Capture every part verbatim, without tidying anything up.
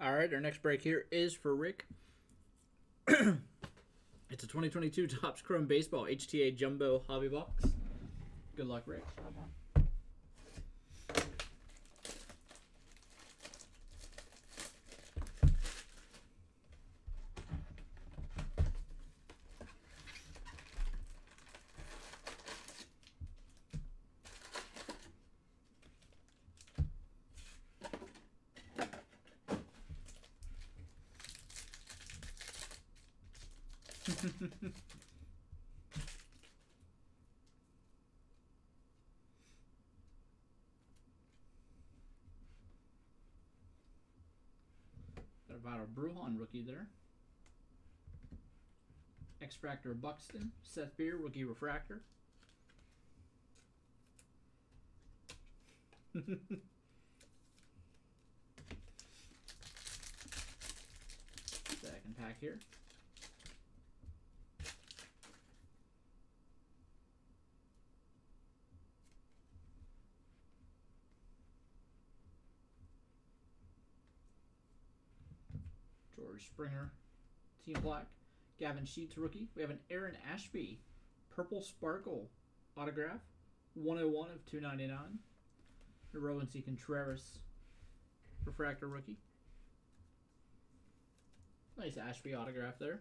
All right, our next break here is for Rick. It's a twenty twenty-two Topps Chrome Baseball H T A Jumbo Hobby Box. Good luck, Rick. Got a Batter Bruhn rookie there. X-Fractor Buxton. Seth Beer rookie refractor. Second pack here. Springer, Team Black, Gavin Sheets rookie. We have an Aaron Ashby, Purple Sparkle autograph, one oh one of two ninety-nine. The Rowan C. Contreras refractor rookie. Nice Ashby autograph there.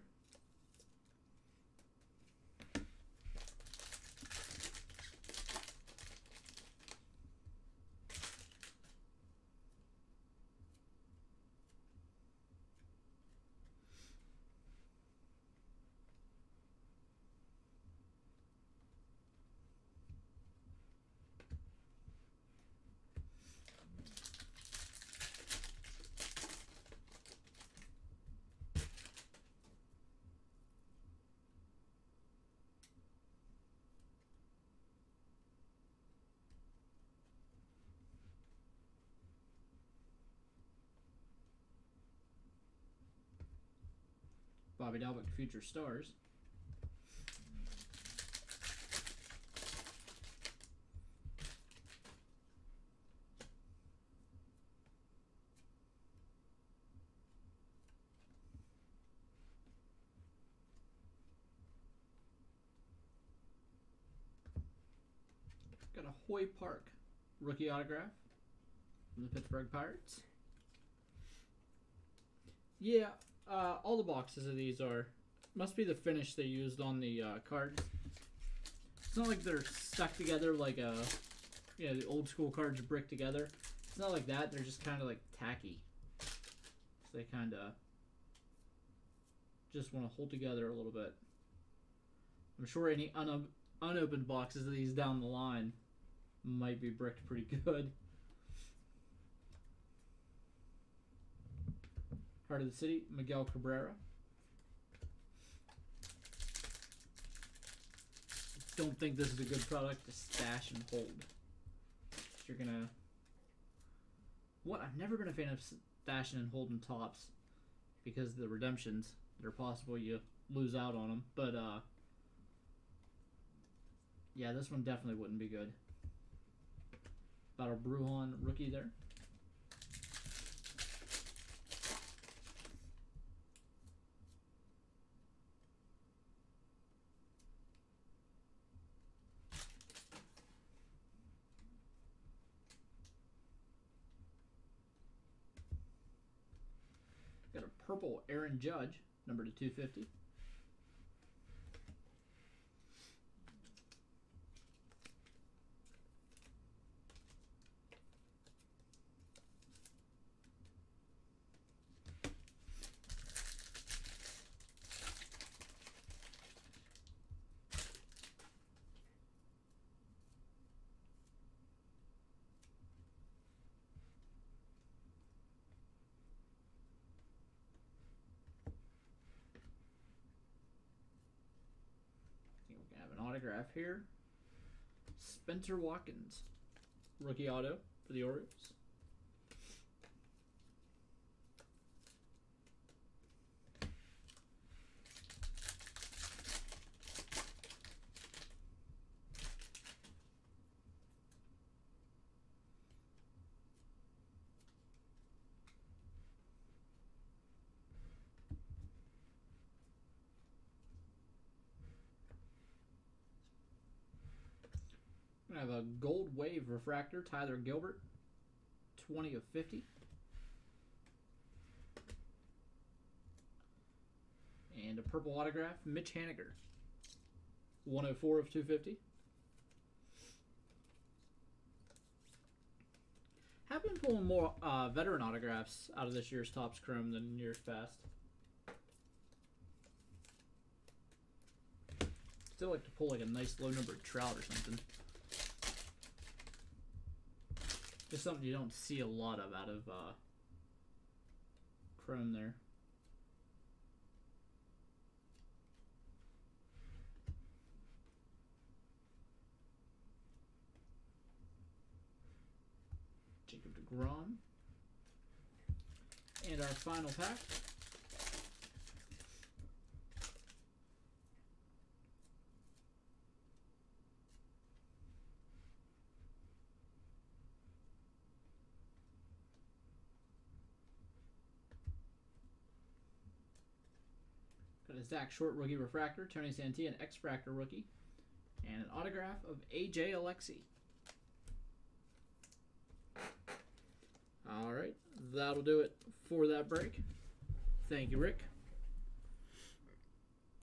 Bobby Dalbec, Future Stars. Got a Hoy Park rookie autograph from the Pittsburgh Pirates. Yeah. Uh, all the boxes of these are, must be the finish they used on the uh, cards. It's not like they're stuck together like a, you know, the old school cards brick together. It's not like that. They're just kind of like tacky. So they kind of just want to hold together a little bit. I'm sure any un unopened boxes of these down the line might be bricked pretty good. Heart of the City, Miguel Cabrera. Don't think this is a good product to stash and hold. You're gonna... What? I've never been a fan of stashing and holding Tops because of the redemptions that are possible you lose out on them. But, uh... yeah, this one definitely wouldn't be good. Batter Bruhn rookie there. Purple Aaron Judge, number to two fifty. Autograph here. Spencer Watkins, rookie auto for the Orioles. I have a Gold Wave Refractor, Tyler Gilbert, twenty of fifty. And a Purple Autograph, Mitch Haniger, one oh four of two fifty. Have been pulling more uh, veteran autographs out of this year's Topps Chrome than years past. Still like to pull like a nice low numbered Trout or something. Just something you don't see a lot of out of uh, Chrome there. Jacob DeGrom. And our final pack. Got a Zach Short Rookie Refractor, Tony Santee, an X-Fractor Rookie, and an autograph of A J Alexi. All right, that'll do it for that break. Thank you, Rick.